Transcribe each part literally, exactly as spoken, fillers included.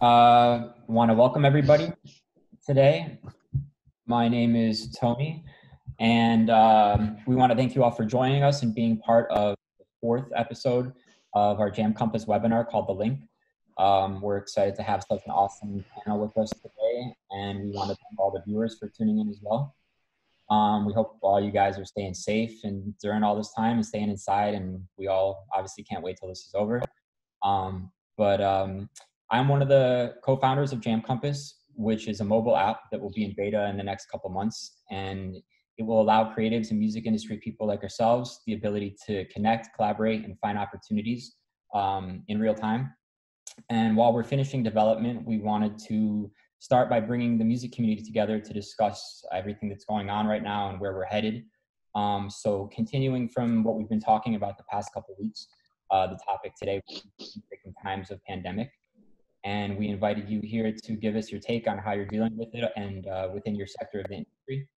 Uh, want to welcome everybody today. My name is Tony, and um, we want to thank you all for joining us and being part of the fourth episode of our Jam Compass webinar called The Link. Um, we're excited to have such an awesome panel with us today, and we want to thank all the viewers for tuning in as well. Um, we hope all you guys are staying safe and during all this time and staying inside, and we all obviously can't wait till this is over. Um, but um, I'm one of the co-founders of Jam Compass, which is a mobile app that will be in beta in the next couple months. And it will allow creatives and music industry people like ourselves the ability to connect, collaborate, and find opportunities um, in real time. And while we're finishing development, we wanted to start by bringing the music community together to discuss everything that's going on right now and where we're headed. Um, so continuing from what we've been talking about the past couple of weeks, uh, the topic today was in times of pandemic. And we invited you here to give us your take on how you're dealing with it and uh, within your sector of the industry.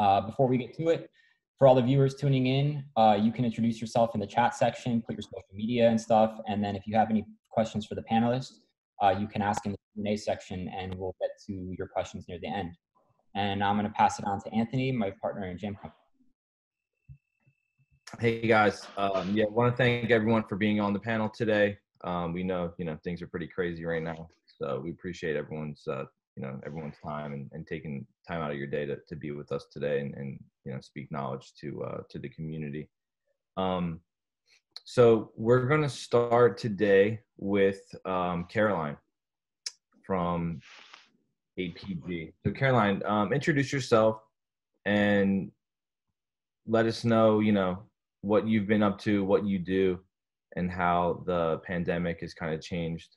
Uh, before we get to it, for all the viewers tuning in, uh, you can introduce yourself in the chat section, put your social media and stuff. And then if you have any questions for the panelists, uh, you can ask in the Q and A section, and we'll get to your questions near the end. And I'm going to pass it on to Anthony, my partner in Jam Compass. Hey guys, um, yeah, I want to thank everyone for being on the panel today. Um, we know, you know, things are pretty crazy right now, so we appreciate everyone's, uh, you know, everyone's time and, and taking time out of your day to, to be with us today and, and you know, speak knowledge to uh, to the community. Um, so we're going to start today with um, Caroline from A P G. So Caroline, um, introduce yourself and let us know, you know, what you've been up to, what you do, and how the pandemic has kind of changed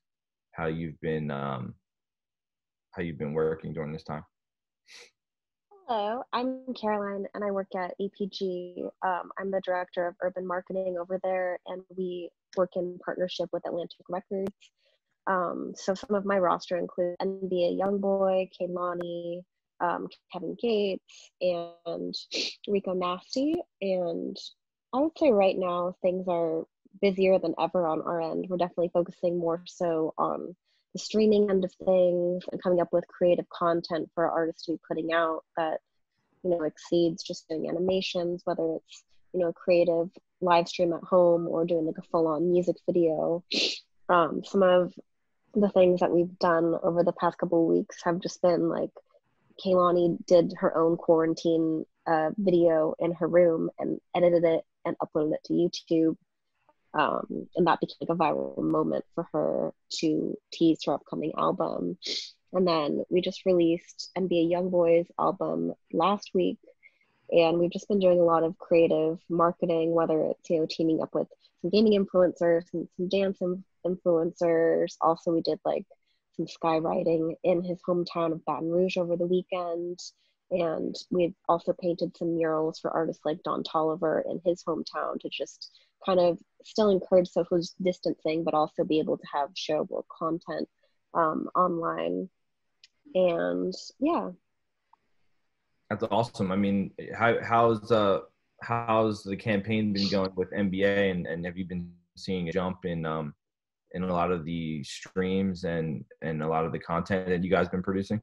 how you've been um, how you've been working during this time. Hello, I'm Caroline, and I work at A P G. Um, I'm the director of urban marketing over there, and we work in partnership with Atlantic Records. Um, so some of my roster include N B A Youngboy, Kaymani, um, Kevin Gates, and Rico Nasty. And I would say right now things are busier than ever on our end. We're definitely focusing more so on the streaming end of things and coming up with creative content for artists to be putting out that, you know, exceeds just doing animations, whether it's, you know, a creative live stream at home or doing like a full-on music video. Um, some of the things that we've done over the past couple of weeks have just been like, Kehlani did her own quarantine uh, video in her room and edited it and uploaded it to YouTube. Um, and that became like a viral moment for her to tease her upcoming album. And then we just released N B A Youngboy's album last week, and we've just been doing a lot of creative marketing, whether it's, you know, teaming up with some gaming influencers and some dance influencers. Also, we did like some skywriting in his hometown of Baton Rouge over the weekend, and we've also painted some murals for artists like Don Toliver in his hometown to just kind of still encourage social distancing, but also be able to have shareable content um, online. And yeah. That's awesome. I mean, how, how's, uh, how's the campaign been going with N B A, and, and have you been seeing a jump in, um, in a lot of the streams and, and a lot of the content that you guys have been producing?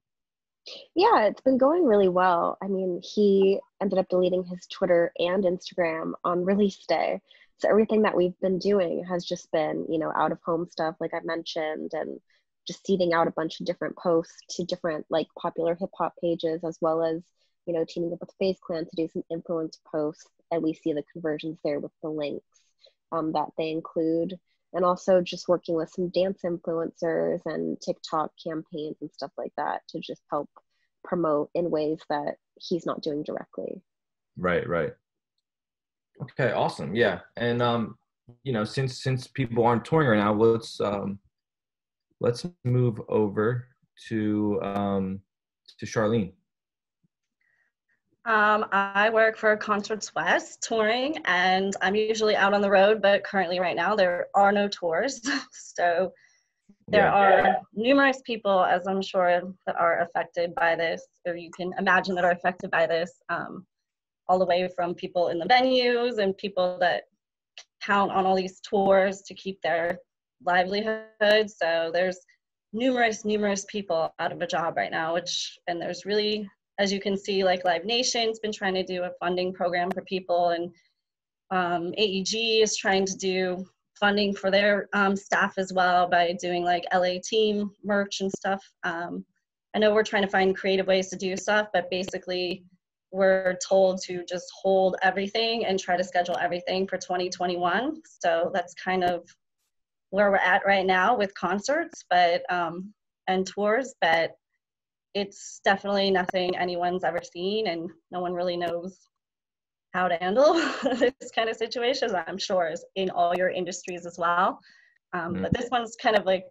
Yeah, it's been going really well. I mean, he ended up deleting his Twitter and Instagram on release day. So everything that we've been doing has just been, you know, out of home stuff, like I mentioned, and just seeding out a bunch of different posts to different like popular hip hop pages, as well as, you know, teaming up with FaZe Clan to do some influence posts. And we see the conversions there with the links um, that they include. And also just working with some dance influencers and TikTok campaigns and stuff like that to just help promote in ways that he's not doing directly. Right, right. Okay, awesome. Yeah. And, um, you know, since since people aren't touring right now, let's um, let's move over to, um, to Charlene. Um, I work for Concerts West touring, and I'm usually out on the road, but currently right now there are no tours. So there yeah. are numerous people, as I'm sure, that are affected by this, or you can imagine that are affected by this, um, all the way from people in the venues and people that count on all these tours to keep their livelihood. So there's numerous, numerous people out of a job right now, which, and there's really, as you can see, like Live Nation's been trying to do a funding program for people, and um, A E G is trying to do funding for their um, staff as well by doing like L A team merch and stuff. Um, I know we're trying to find creative ways to do stuff, but basically we're told to just hold everything and try to schedule everything for twenty twenty-one. So that's kind of where we're at right now with concerts, but um, and tours, but it's definitely nothing anyone's ever seen, and no one really knows how to handle this kind of situation, I'm sure, is in all your industries as well. Um, mm. But this one's kind of like,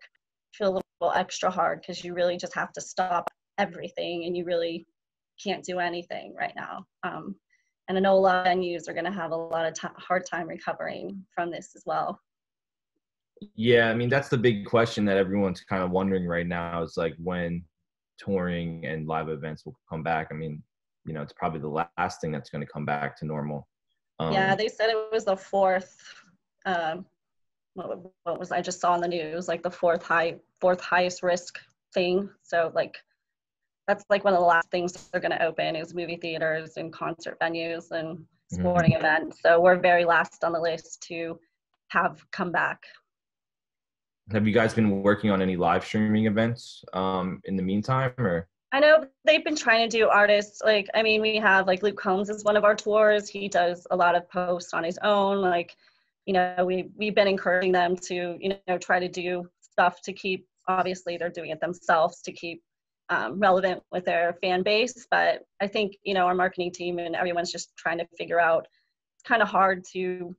feel a little extra hard because you really just have to stop everything, and you really can't do anything right now. Um, and I know a lot of venues are going to have a lot of t- hard time recovering from this as well. Yeah, I mean, that's the big question that everyone's kind of wondering right now is like when touring and live events will come back. I mean, you know, it's probably the last thing that's going to come back to normal. Um, yeah, they said it was the fourth, um, what, what was I just saw on the news, like the fourth high, fourth highest risk thing. So like, that's like one of the last things they're going to open is movie theaters and concert venues and sporting mm-hmm. events. So we're very last on the list to have come back. Have you guys been working on any live streaming events um, in the meantime? Or I know they've been trying to do artists. Like, I mean, we have like Luke Combs is one of our tours. He does a lot of posts on his own. Like, you know, we, we've been encouraging them to, you know, try to do stuff to keep, obviously they're doing it themselves to keep um, relevant with their fan base. But I think, you know, our marketing team and everyone's just trying to figure out, it's kind of hard to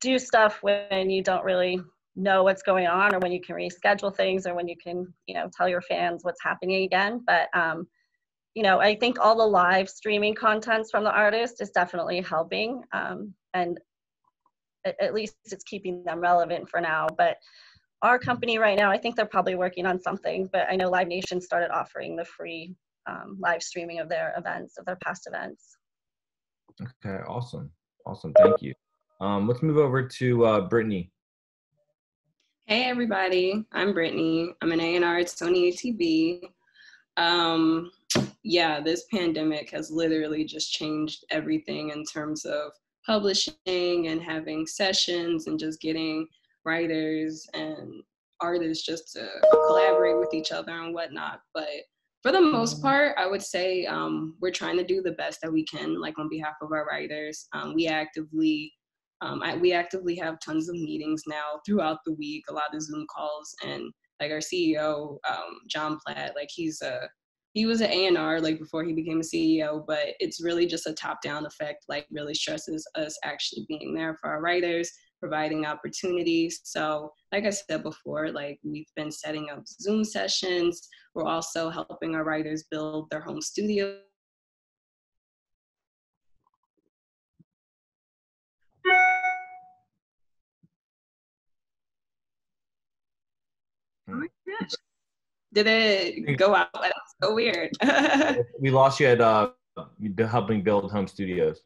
do stuff when you don't really know what's going on, or when you can reschedule things, or when you can, you know, tell your fans what's happening again. But, um, you know, I think all the live streaming contents from the artist is definitely helping. Um, and at, at least it's keeping them relevant for now. But our company right now, I think they're probably working on something, but I know Live Nation started offering the free um, live streaming of their events, of their past events. Okay, awesome. Awesome, thank you. Um, let's move over to uh, Brittany. Hey everybody, I'm Brittany. I'm an A and R at Sony A T V. Um, yeah, this pandemic has literally just changed everything in terms of publishing and having sessions and just getting writers and artists just to collaborate with each other and whatnot. But for the most part, I would say um, we're trying to do the best that we can, like on behalf of our writers. Um, we actively Um, I, we actively have tons of meetings now throughout the week, a lot of Zoom calls, and like our C E O, um, John Platt, like he's a, he was an A and R like before he became a C E O, but it's really just a top-down effect, like really stresses us actually being there for our writers, providing opportunities. So like I said before, like we've been setting up Zoom sessions. We're also helping our writers build their home studio. Oh my gosh. Did it go out? That was so weird. We lost you at uh, helping build home studios.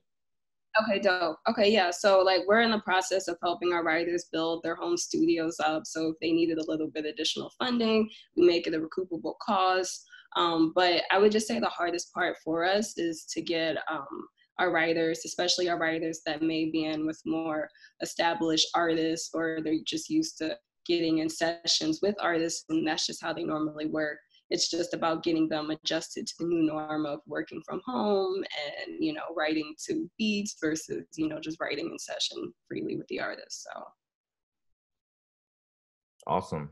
Okay, dope. Okay, yeah. So, like, we're in the process of helping our writers build their home studios up. So, if they needed a little bit of additional funding, we make it a recoupable cost. Um, but I would just say the hardest part for us is to get um, our writers, especially our writers that may be in with more established artists, or they're just used to getting in sessions with artists, and that's just how they normally work. It's just about getting them adjusted to the new norm of working from home and, you know, writing to beats versus, you know, just writing in session freely with the artist, so. Awesome.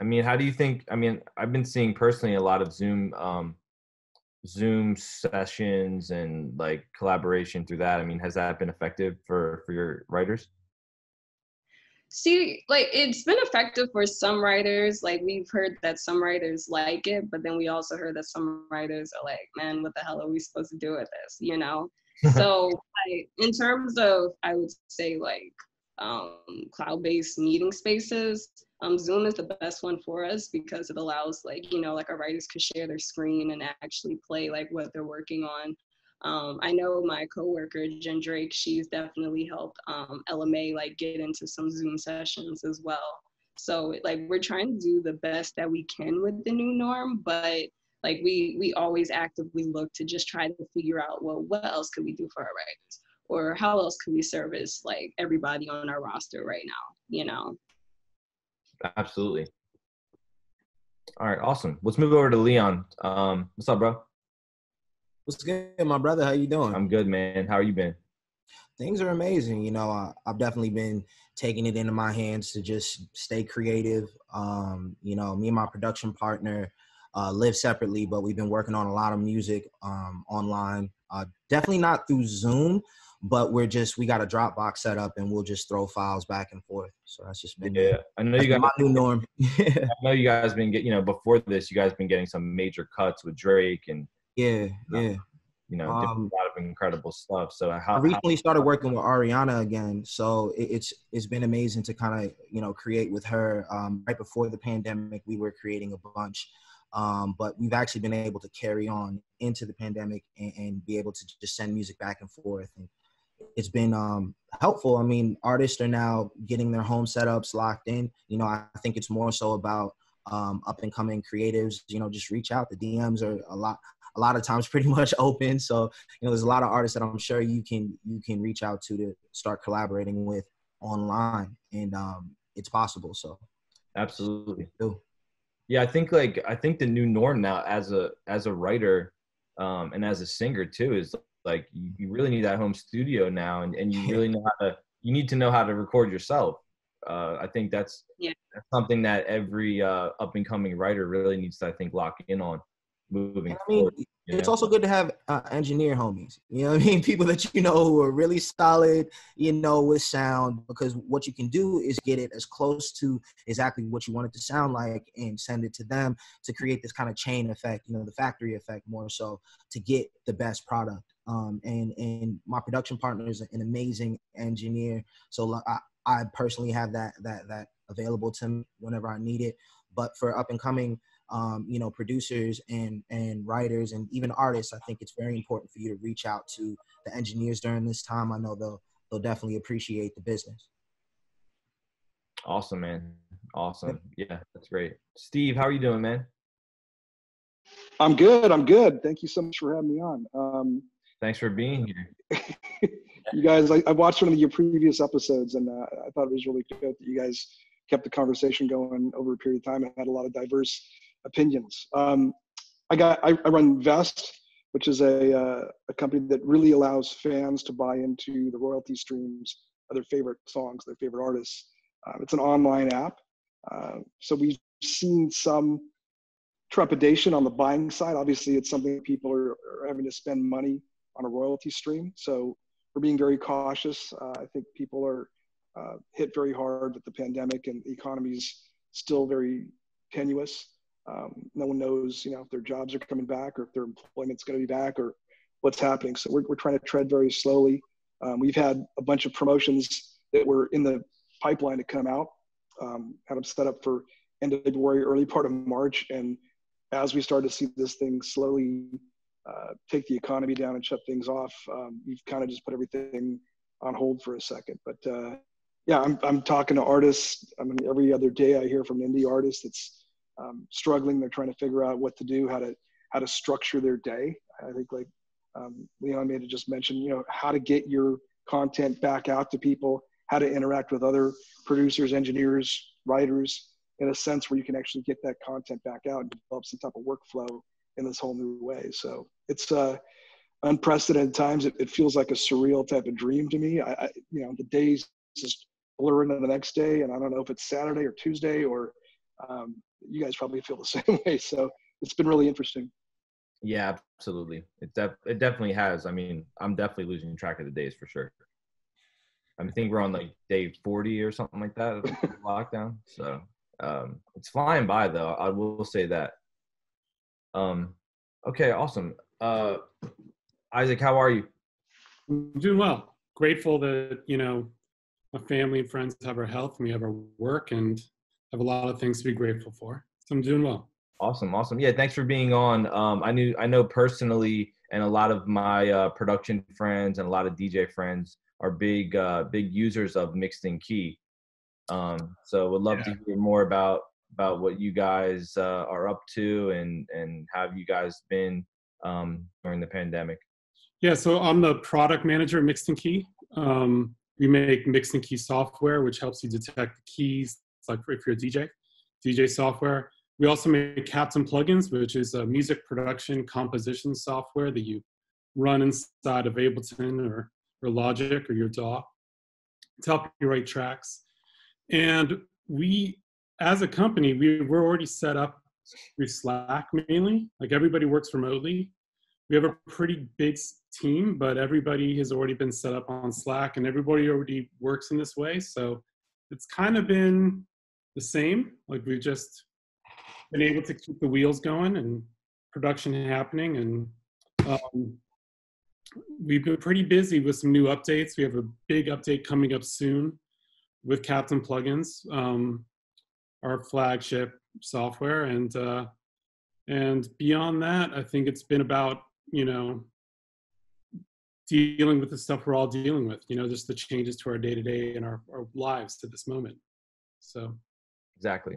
I mean, how do you think, I mean, I've been seeing personally a lot of Zoom, um, Zoom sessions and like collaboration through that. I mean, has that been effective for, for your writers? See, like, it's been effective for some writers. Like, we've heard that some writers like it, but then we also heard that some writers are like, man, what the hell are we supposed to do with this, you know? So, like, in terms of, I would say, like, um, cloud-based meeting spaces, um, Zoom is the best one for us because it allows, like, you know, like, our writers could share their screen and actually play, like, what they're working on. Um, I know my coworker, Jen Drake, she's definitely helped um, L M A like get into some Zoom sessions as well. So like we're trying to do the best that we can with the new norm, but like we we always actively look to just try to figure out, well, what else could we do for our writers, or how else could we service like everybody on our roster right now, you know? Absolutely. All right, awesome. Let's move over to Leon. Um, what's up, bro? What's good, my brother? How you doing? I'm good, man. How are you been? Things are amazing. You know, I, I've definitely been taking it into my hands to just stay creative. Um, you know, me and my production partner uh, live separately, but we've been working on a lot of music um, online. Uh, definitely not through Zoom, but we're just, we got a Dropbox set up and we'll just throw files back and forth. So that's just been, yeah, I know you guys, my new norm. I know you guys been getting, you know, before this, you guys been getting some major cuts with Drake and, yeah, you know, yeah. You know, um, a lot of incredible stuff. So how, I recently how- started working with Ariana again. So it, it's, it's been amazing to kind of, you know, create with her. Um, right before the pandemic, we were creating a bunch. Um, but we've actually been able to carry on into the pandemic and, and be able to just send music back and forth. And it's been um, helpful. I mean, artists are now getting their home setups locked in. You know, I think it's more so about um, up and coming creatives, you know, just reach out. The D Ms are a lot, a lot of times pretty much open. So, you know, there's a lot of artists that I'm sure you can, you can reach out to, to start collaborating with online, and um, it's possible. So. Absolutely. Yeah. I think like, I think the new norm now as a, as a writer um, and as a singer too, is like, you, you really need that home studio now, and, and you really know how to, you need to know how to record yourself. Uh, I think that's, yeah. that's something that every uh, up and coming writer really needs to, I think, lock in on. Moving I mean, forward, it's know? also good to have uh, engineer homies, you know what I mean? People that you know who are really solid, you know, with sound, because what you can do is get it as close to exactly what you want it to sound like and send it to them to create this kind of chain effect, you know, the factory effect more so, to get the best product. Um, and, and my production partner is an amazing engineer. So I, I personally have that, that, that available to me whenever I need it. But for up and coming, Um, you know, producers and, and writers and even artists, I think it's very important for you to reach out to the engineers during this time. I know they'll, they'll definitely appreciate the business. Awesome, man. Awesome. Yeah, that's great. Steve, how are you doing, man? I'm good. I'm good. Thank you so much for having me on. Um, Thanks for being here. You guys, I, I watched one of your previous episodes, and uh, I thought it was really good that you guys kept the conversation going over a period of time and had a lot of diverse opinions. Um, I got. I, I run Vest, which is a uh, a company that really allows fans to buy into the royalty streams of their favorite songs, their favorite artists. Uh, it's an online app, uh, so we've seen some trepidation on the buying side. Obviously, it's something people are, are having to spend money on a royalty stream, so we're being very cautious. Uh, I think people are uh, hit very hard with the pandemic, and the economy's still very tenuous. Um, no one knows, you know, if their jobs are coming back or if their employment's going to be back or what's happening. So we're, we're trying to tread very slowly. Um, we've had a bunch of promotions that were in the pipeline to come out, um, had them set up for end of February, early part of March. And as we started to see this thing slowly uh, take the economy down and shut things off, um, we've kind of just put everything on hold for a second. But uh, yeah, I'm, I'm talking to artists. I mean, every other day I hear from an indie artist that's Um, struggling. They're trying to figure out what to do, how to how to structure their day. I think like um, Leon made it just mention, you know, how to get your content back out to people, how to interact with other producers, engineers, writers, in a sense where you can actually get that content back out and develop some type of workflow in this whole new way. So it's uh, unprecedented times. It, it feels like a surreal type of dream to me. I, I you know, the days just blur into the next day, and I don't know if it's Saturday or Tuesday or um, you guys probably feel the same way. So it's been really interesting. Yeah, absolutely. It, def- it definitely has. I mean, I'm definitely losing track of the days for sure. I think we're on like day forty or something like that of lockdown. So um, it's flying by though. I will say that. Um, okay, awesome. Uh, Isaac, how are you? I'm doing well. Grateful that, you know, my family and friends have our health and we have our work, and have a lot of things to be grateful for. So I'm doing well. Awesome, awesome. Yeah, thanks for being on. Um, I knew, I know personally, and a lot of my uh, production friends and a lot of D J friends are big, uh, big users of Mixed In Key. Um, so would love yeah. to hear more about about what you guys uh, are up to, and and how have you guys been um, during the pandemic? Yeah, so I'm the product manager at Mixed In Key. Um, we make Mixed In Key software, which helps you detect the keys. It's like if you're a D J, D J software. We also make Captain Plugins, which is a music production composition software that you run inside of Ableton or, or Logic or your D A W to help you write tracks. And we, as a company, we, we're already set up through Slack mainly. Like everybody works remotely. We have a pretty big team, but everybody has already been set up on Slack and everybody already works in this way. So it's kind of been the same. Like we've just been able to keep the wheels going and production happening. And um, we've been pretty busy with some new updates. We have a big update coming up soon with Captain Plugins, um, our flagship software. And, uh, and beyond that, I think it's been about, you know, dealing with the stuff we're all dealing with, you know, just the changes to our day-to-day and our, our lives to this moment. So exactly.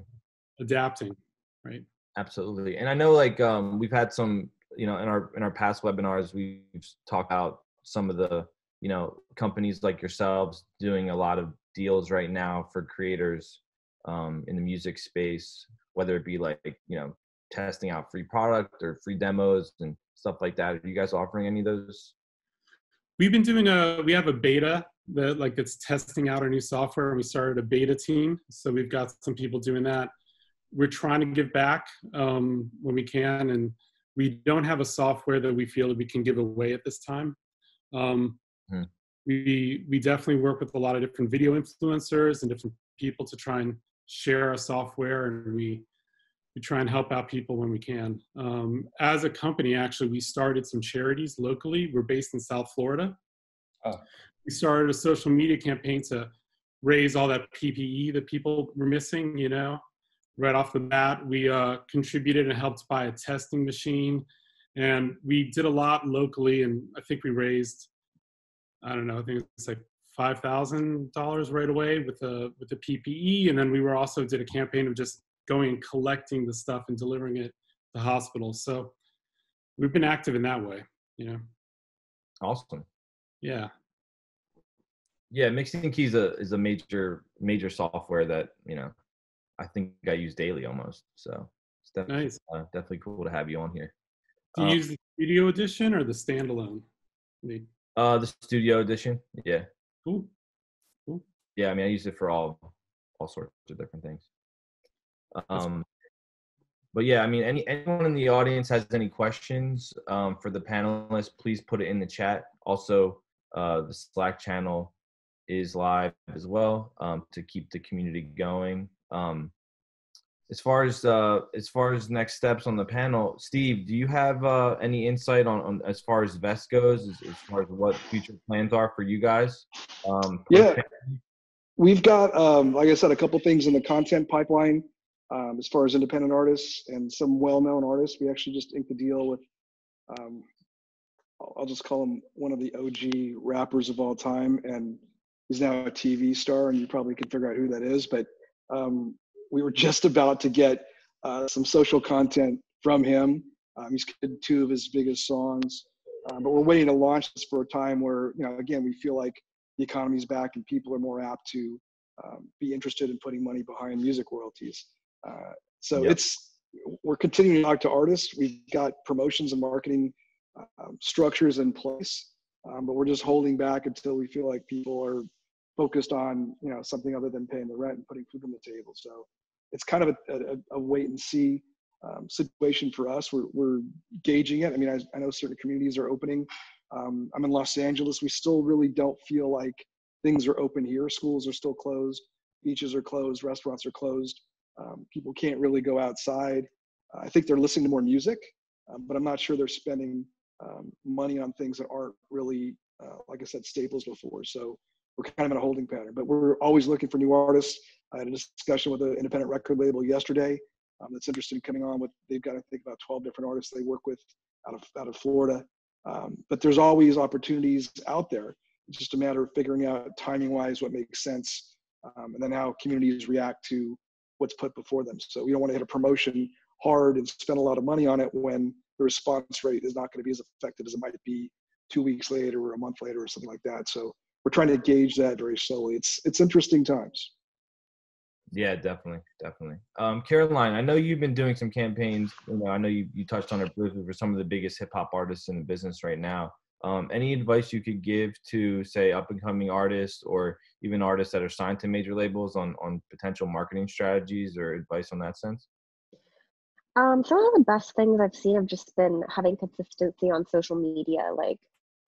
Adapting, right? Absolutely. And I know like um, we've had some, you know, in our, in our past webinars, we've talked about some of the, you know, companies like yourselves doing a lot of deals right now for creators um, in the music space, whether it be like, you know, testing out free product or free demos and stuff like that. Are you guys offering any of those? We've been doing a, we have a beta that like it's testing out our new software, and we started a beta team. So we've got some people doing that. We're trying to give back um, when we can. And we don't have a software that we feel that we can give away at this time. Um, hmm. We, we definitely work with a lot of different video influencers and different people to try and share our software. And we, we try and help out people when we can. Um, as a company, actually, we started some charities locally. We're based in South Florida. Oh. We started a social media campaign to raise all that P P E that people were missing, you know. Right off the bat, we uh, contributed and helped buy a testing machine. And we did a lot locally, and I think we raised, I don't know, I think it's like five thousand dollars right away with the, with the P P E. And then we were also did a campaign of just going and collecting the stuff and delivering it to hospitals. So we've been active in that way, you know? Awesome. Yeah. Yeah. Mixed In Key is a, is a major, major software that, you know, I think I use daily almost. So it's definitely, nice. uh, definitely cool to have you on here. Do you um, use the studio edition or the standalone? Uh, the studio edition. Yeah. Cool. Cool. Yeah. I mean, I use it for all, all sorts of different things. Um, but yeah, I mean, any, anyone in the audience has any questions um, for the panelists, please put it in the chat. Also, uh, the Slack channel is live as well um, to keep the community going. Um, as far as uh, as far as next steps on the panel, Steve, do you have uh, any insight on, on as far as Vest goes, as, as far as what future plans are for you guys? Um, yeah, we've got, um, like I said, a couple things in the content pipeline. Um, as far as independent artists and some well-known artists, we actually just inked a deal with, um, I'll just call him one of the O G rappers of all time, and he's now a T V star, and you probably can figure out who that is, but um, we were just about to get uh, some social content from him. Um, he's did two of his biggest songs, uh, but we're waiting to launch this for a time where, you know, again, we feel like the economy's back and people are more apt to um, be interested in putting money behind music royalties. Uh, so yep. it's, we're continuing to talk to artists. We've got promotions and marketing uh, structures in place, um, but we're just holding back until we feel like people are focused on, you know, something other than paying the rent and putting food on the table. So it's kind of a, a, a wait and see um, situation for us. We're, we're gauging it. I mean, I, I know certain communities are opening. Um, I'm in Los Angeles. We still really don't feel like things are open here. Schools are still closed. Beaches are closed. Restaurants are closed. Um, people can't really go outside. Uh, I think they're listening to more music, um, but I'm not sure they're spending um, money on things that aren't really, uh, like I said, staples before. So we're kind of in a holding pattern, but we're always looking for new artists. I had a discussion with an independent record label yesterday um, that's interested in coming on with, they've got, I think, about twelve different artists they work with out of, out of Florida. Um, but there's always opportunities out there. It's just a matter of figuring out timing-wise what makes sense um, and then how communities react to what's put before them. So we don't want to hit a promotion hard and spend a lot of money on it when the response rate is not going to be as effective as it might be two weeks later or a month later or something like that. So we're trying to gauge that very slowly. It's it's interesting times. Yeah, definitely, definitely. Um, Caroline, I know you've been doing some campaigns. You know, I know you, you touched on it briefly for some of the biggest hip hop artists in the business right now. Um, any advice you could give to, say, up and coming artists or even artists that are signed to major labels on on potential marketing strategies or advice on that sense? Um, some of the best things I've seen have just been having consistency on social media. Like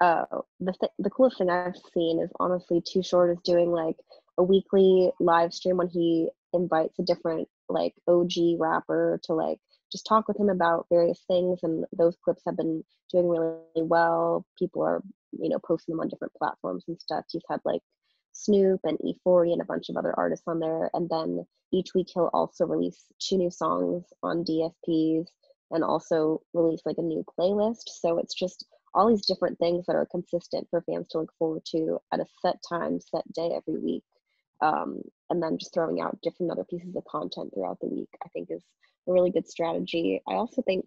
uh, the th the coolest thing I've seen is honestly Too Short is doing like a weekly live stream when he invites a different like O G rapper to like just talk with him about various things, and those clips have been doing really well. People are, you know, posting them on different platforms and stuff. He's had like Snoop and E forty and a bunch of other artists on there, and then each week he'll also release two new songs on D S Ps and also release like a new playlist. So it's just all these different things that are consistent for fans to look forward to at a set time, set day every week. Um, and then just throwing out different other pieces of content throughout the week, I think, is a really good strategy. I also think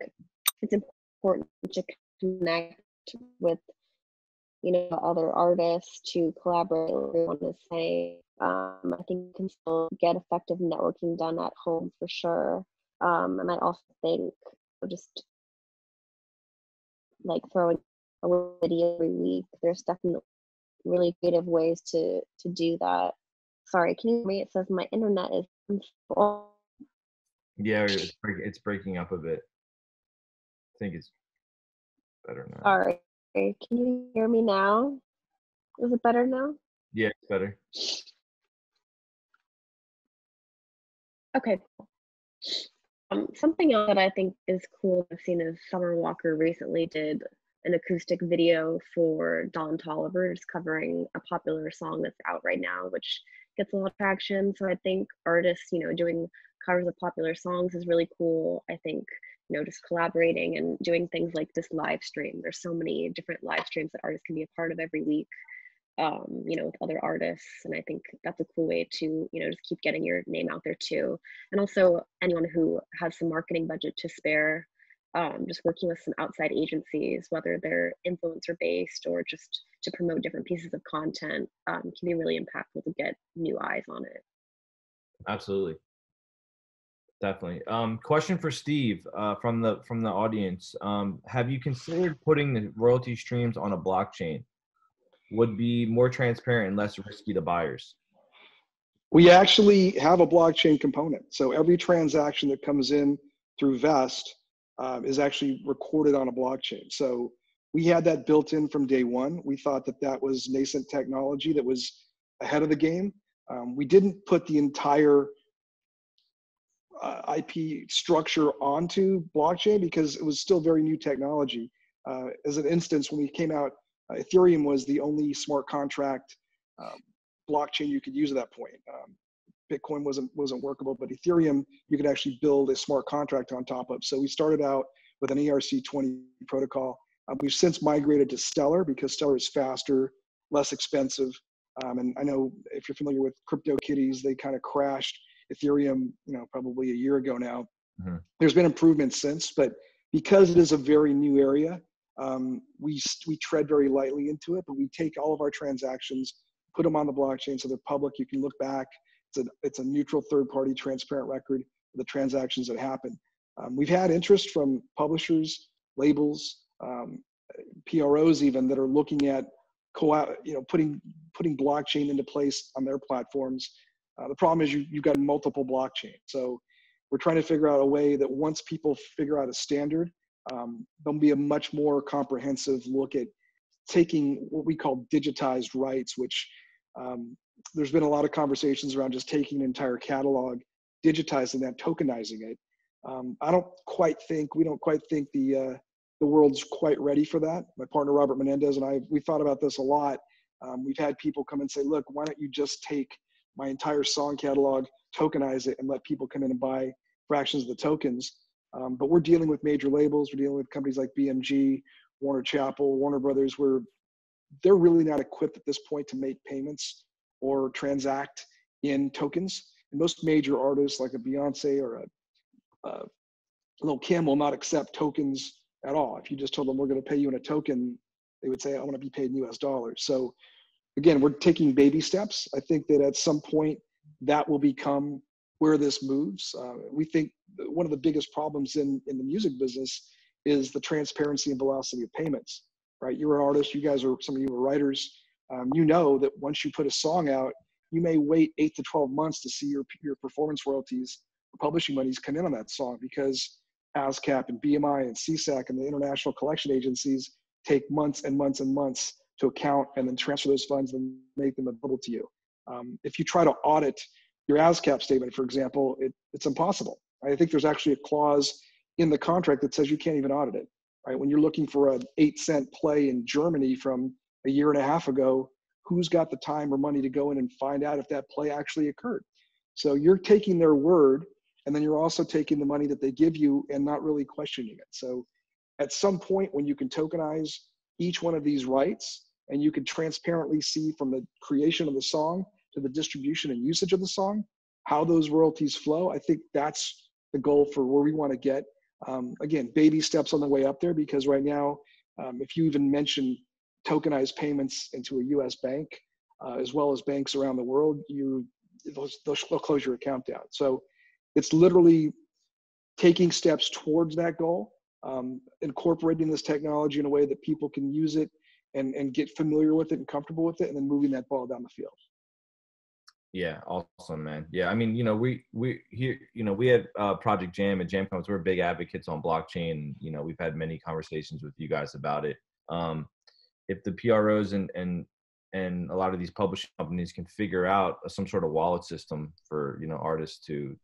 it's important to connect with, you know, other artists, to collaborate with everyone to say, um, I think you can still get effective networking done at home for sure. Um, and I also think just like throwing a little video every week, there's definitely really creative ways to, to do that. Sorry, can you hear me? It says my internet is full. Yeah, it's, break, it's breaking up a bit. I think it's better now. All right. Can you hear me now? Is it better now? Yeah, it's better. Okay. Um, something else that I think is cool I've seen is Summer Walker recently did an acoustic video for Don Toliver, just covering a popular song that's out right now, which gets a lot of traction. So I think artists, you know, doing covers of popular songs is really cool. I think, you know, just collaborating and doing things like this live stream. There's so many different live streams that artists can be a part of every week, um, you know, with other artists. And I think that's a cool way to, you know, just keep getting your name out there too. And also anyone who has some marketing budget to spare, Um, just working with some outside agencies, whether they're influencer based or just to promote different pieces of content, um, can be really impactful to get new eyes on it. Absolutely. Definitely. Um, question for Steve uh, from the from the audience. Um, have you considered putting the royalty streams on a blockchain? Would be more transparent and less risky to buyers? We actually have a blockchain component. So every transaction that comes in through Vest Um, is actually recorded on a blockchain. So we had that built in from day one. We thought that that was nascent technology that was ahead of the game. Um, we didn't put the entire uh, I P structure onto blockchain because it was still very new technology. Uh, as an instance, when we came out, uh, Ethereum was the only smart contract um, blockchain you could use at that point. Um, Bitcoin wasn't wasn't workable, but Ethereum, you could actually build a smart contract on top of. So we started out with an E R C twenty protocol. Um, we've since migrated to Stellar because Stellar is faster, less expensive. Um, and I know if you're familiar with CryptoKitties, they kind of crashed Ethereum, you know, probably a year ago now. Mm-hmm. There's been improvements since, but because it is a very new area, um, we, we tread very lightly into it, but we take all of our transactions, put them on the blockchain so they're public. You can look back. It's a, it's a neutral third-party transparent record of the transactions that happen. Um, we've had interest from publishers, labels, um, P R Os even, that are looking at co you know, putting, putting blockchain into place on their platforms. Uh, the problem is you, you've got multiple blockchains. So we're trying to figure out a way that once people figure out a standard, um, there'll be a much more comprehensive look at taking what we call digitized rights, which um, there's been a lot of conversations around just taking an entire catalog, digitizing that, tokenizing it. Um, I don't quite think, we don't quite think the, uh, the world's quite ready for that. My partner, Robert Menendez, and I, we thought about this a lot. Um, we've had people come and say, look, why don't you just take my entire song catalog, tokenize it, and let people come in and buy fractions of the tokens. Um, but we're dealing with major labels. We're dealing with companies like B M G, Warner Chappell, Warner Brothers, where they're really not equipped at this point to make payments or transact in tokens. And most major artists like a Beyonce or a, a Lil' Kim will not accept tokens at all. If you just told them we're going to pay you in a token, they would say, I want to be paid in U S dollars. So again, we're taking baby steps. I think that at some point that will become where this moves. Uh, we think one of the biggest problems in, in the music business is the transparency and velocity of payments, right? You're an artist, you guys are, some of you are writers. Um, you know that once you put a song out, you may wait eight to twelve months to see your, your performance royalties or publishing monies come in on that song, because ASCAP and B M I and C SAC and the international collection agencies take months and months and months to account and then transfer those funds and make them available to you. Um, if you try to audit your ASCAP statement, for example, it, it's impossible. I think there's actually a clause in the contract that says you can't even audit it, right? When you're looking for an eight cent play in Germany from a year and a half ago, who's got the time or money to go in and find out if that play actually occurred? So you're taking their word, and then you're also taking the money that they give you and not really questioning it. So at some point when you can tokenize each one of these rights and you can transparently see from the creation of the song to the distribution and usage of the song, how those royalties flow, I think that's the goal for where we want to get. Um, again, baby steps on the way up there, because right now, um, if you even mention tokenized payments into a U S bank, uh, as well as banks around the world, you they'll, they'll close your account down. So it's literally taking steps towards that goal, um, incorporating this technology in a way that people can use it and, and get familiar with it and comfortable with it, and then moving that ball down the field. Yeah, awesome, man. Yeah, I mean, you know, we we here, you know, we have uh, Project Jam and Jam Compass. We're big advocates on blockchain. You know, we've had many conversations with you guys about it. Um, if the P R Os and and and a lot of these publishing companies can figure out some sort of wallet system for, you know, artists to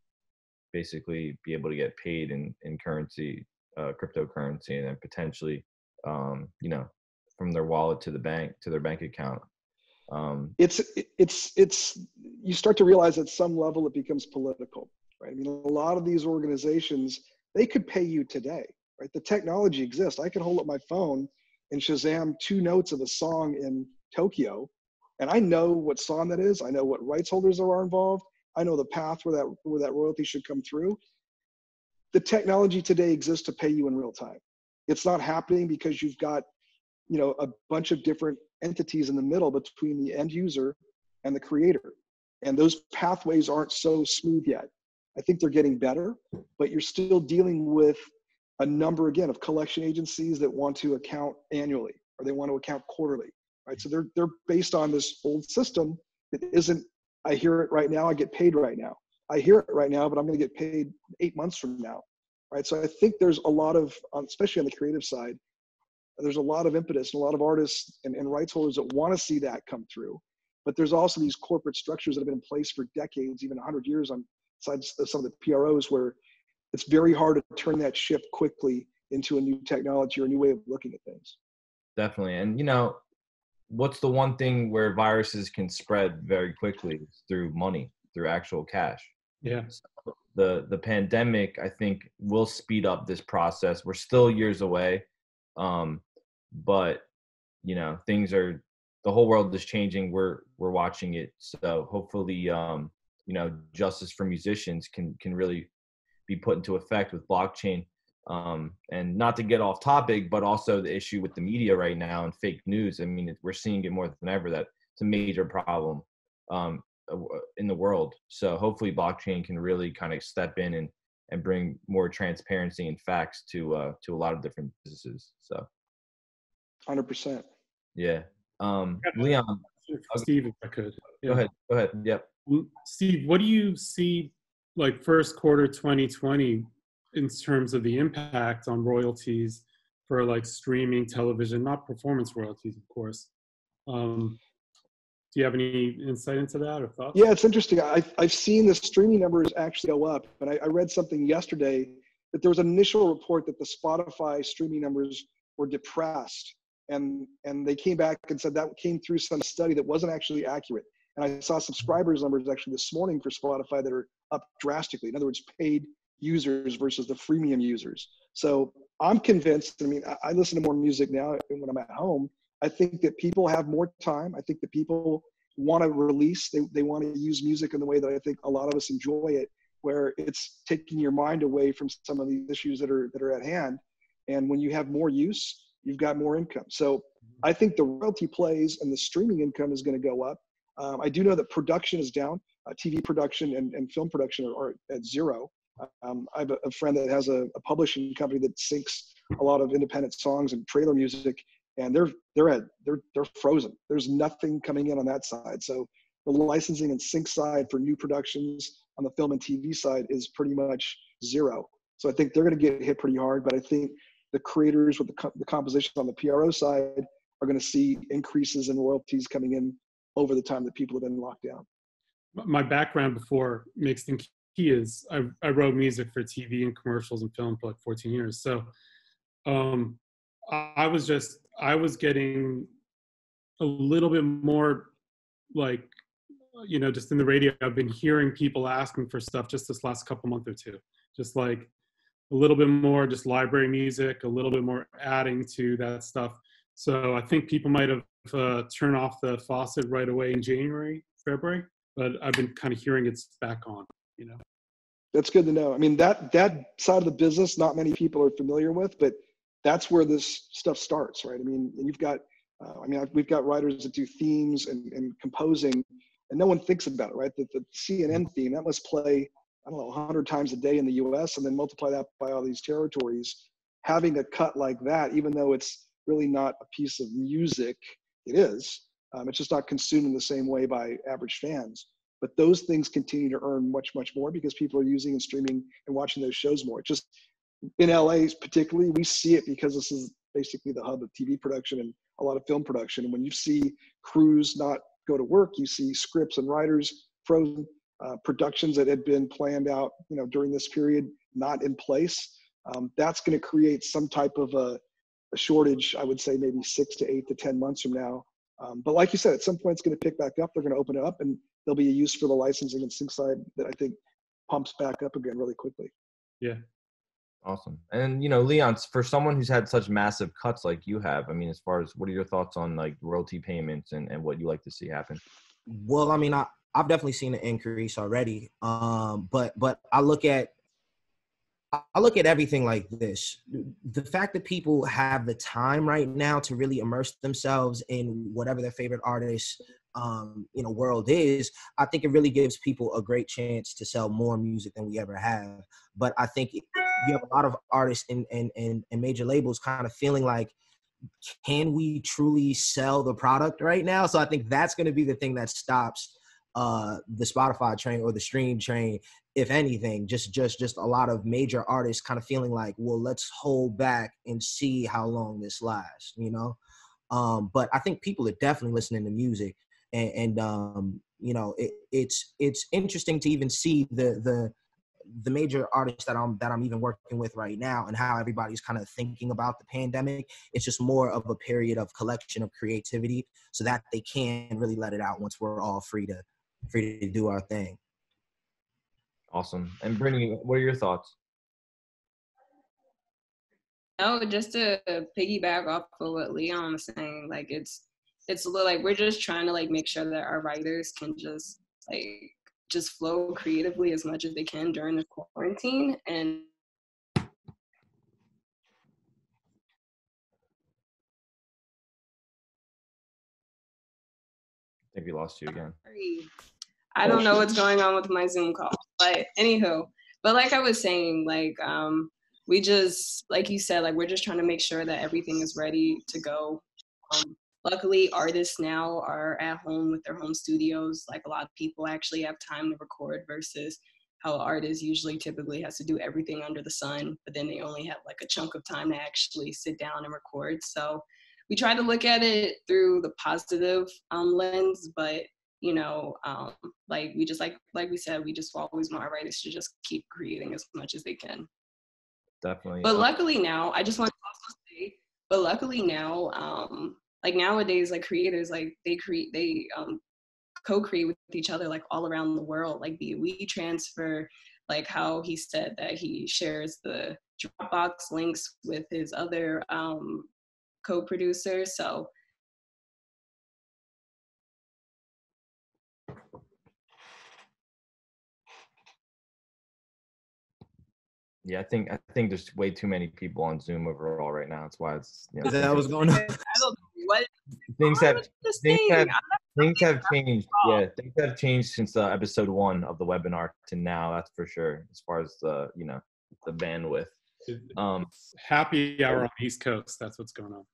basically be able to get paid in in currency, uh, cryptocurrency, and then potentially, um, you know, from their wallet to the bank to their bank account. Um, it's it's it's you start to realize at some level it becomes political, right? I mean, a lot of these organizations, they could pay you today, right? The technology exists. I can hold up my phone and Shazam two notes of a song in Tokyo, and I know what song that is. I know what rights holders are involved. I know the path where that where that royalty should come through. The technology today exists to pay you in real time. It's not happening because you've got, you know, a bunch of different entities in the middle between the end user and the creator. And those pathways aren't so smooth yet. I think they're getting better, but you're still dealing with a number, again, of collection agencies that want to account annually, or they want to account quarterly, right? So they're, they're based on this old system that isn't, I hear it right now, I get paid right now. I hear it right now, but I'm gonna get paid eight months from now, right? So I think there's a lot of, especially on the creative side, there's a lot of impetus and a lot of artists and, and rights holders that want to see that come through. But there's also these corporate structures that have been in place for decades, even a hundred years on sides of some of the P R Os, where it's very hard to turn that ship quickly into a new technology or a new way of looking at things. Definitely. And, you know, what's the one thing where viruses can spread very quickly? Through money, through actual cash. Yeah. So the, the pandemic, I think, will speed up this process. We're still years away. Um, but you know, things are, the whole world is changing. We're, we're watching it. So hopefully, um, you know, justice for musicians can, can really be put into effect with blockchain. Um, and not to get off topic, but also the issue with the media right now and fake news. I mean, we're seeing it more than ever. That's a major problem, um, in the world. So hopefully blockchain can really kind of step in and, and bring more transparency and facts to uh, to a lot of different businesses. So, one hundred percent. Yeah, um, Leon. Steve, if I could. Yeah. Go ahead. Go ahead. Yep. Steve, what do you see, like, first quarter twenty twenty in terms of the impact on royalties for, like, streaming television, not performance royalties, of course? Um, Do you have any insight into that or thoughts? Yeah, it's interesting. I've, I've seen the streaming numbers actually go up. And I, I read something yesterday that there was an initial report that the Spotify streaming numbers were depressed. And, and they came back and said that came through some study that wasn't actually accurate. And I saw subscribers numbers actually this morning for Spotify that are up drastically. In other words, paid users versus the freemium users. So I'm convinced, I mean, I, I listen to more music now when I'm at home I think that people have more time. I think that people want to release. They, they want to use music in the way that I think a lot of us enjoy it, where it's taking your mind away from some of these issues that are, that are at hand. And when you have more use, you've got more income. So I think the royalty plays and the streaming income is going to go up. Um, I do know that production is down. Uh, T V production and, and film production are, are at zero. Um, I have a, a friend that has a, a publishing company that syncs a lot of independent songs and trailer music, and they're they're at they're they're frozen. There's nothing coming in on that side. So the licensing and sync side for new productions on the film and T V side is pretty much zero. So I think they're going to get hit pretty hard. But I think the creators with the, co the compositions on the P R O side are going to see increases in royalties coming in over the time that people have been locked down. My background before Mixed In Key is I, I wrote music for T V and commercials and film for like fourteen years. So um, I was just, I was getting a little bit more like, you know, just in the radio, I've been hearing people asking for stuff just this last couple month or two, just like a little bit more just library music, a little bit more adding to that stuff. So I think people might have uh, turned off the faucet right away in January, February, but I've been kind of hearing it's back on, you know? That's good to know. I mean, that, that side of the business, not many people are familiar with, but that's where this stuff starts, right? I mean, you've got, uh, I mean, I've, we've got writers that do themes and, and composing, and no one thinks about it, right? The, the C N N theme, that must play, I don't know, a hundred times a day in the U S, and then multiply that by all these territories. Having a cut like that, even though it's really not a piece of music, it is. Um, it's just not consumed in the same way by average fans. But those things continue to earn much, much more because people are using and streaming and watching those shows more. It's just in L A particularly, we see it because this is basically the hub of T V production and a lot of film production. And when you see crews not go to work, you see scripts and writers frozen, uh, productions that had been planned out, you know, during this period, not in place. Um, that's going to create some type of a, a shortage, I would say maybe six to eight to ten months from now. Um, but like you said, at some point it's going to pick back up. They're going to open it up, and there'll be a use for the licensing and sync side that I think pumps back up again really quickly. Yeah. Awesome. And, you know, Leon, for someone who's had such massive cuts like you have, I mean, as far as what are your thoughts on like royalty payments and, and what you like to see happen? Well, I mean, I, I've definitely seen an increase already. Um, but, but I look at, I look at everything like this. The fact that people have the time right now to really immerse themselves in whatever their favorite artist, um, you know, world is, I think it really gives people a great chance to sell more music than we ever have. But I think you have a lot of artists and, and, and, and major labels kind of feeling like, can we truly sell the product right now? So I think that's going to be the thing that stops uh, the Spotify train or the stream train, if anything, just just just a lot of major artists kind of feeling like, well, let's hold back and see how long this lasts, you know? Um, but I think people are definitely listening to music, and, and um, you know, it, it's it's interesting to even see the the the major artists that I'm that I'm even working with right now and how everybody's kind of thinking about the pandemic. It's just more of a period of collection of creativity so that they can really let it out once we're all free to free to do our thing. Awesome. And Brittany, what are your thoughts? No, just to piggyback off of what Leon was saying, like it's it's a little like we're just trying to like make sure that our writers can just like just flow creatively as much as they can during the quarantine. And I think we lost you again. Sorry. I don't know what's going on with my Zoom call, but anywho, but like I was saying, like, um, we just, like you said, like, we're just trying to make sure that everything is ready to go. Um, luckily artists now are at home with their home studios. Like a lot of people actually have time to record versus how artists usually typically has to do everything under the sun, but then they only have like a chunk of time to actually sit down and record. So we try to look at it through the positive um, lens, but you know, um, like we just like like we said, we just always want our writers to just keep creating as much as they can. Definitely. But luckily now, I just want to also say, but luckily now, um, like nowadays, like creators, like they create, they um, co-create with each other, like all around the world. Like the we transfer, like how he said that he shares the Dropbox links with his other um, co-producer. So Yeah, I think I think there's way too many people on Zoom overall right now. That's why it's you know, that was going on. I don't know what things have things have, things have changed. Yeah, things have changed since uh, episode one of the webinar to now. That's for sure. As far as the you know the bandwidth. Um, happy hour on the East Coast. That's what's going on.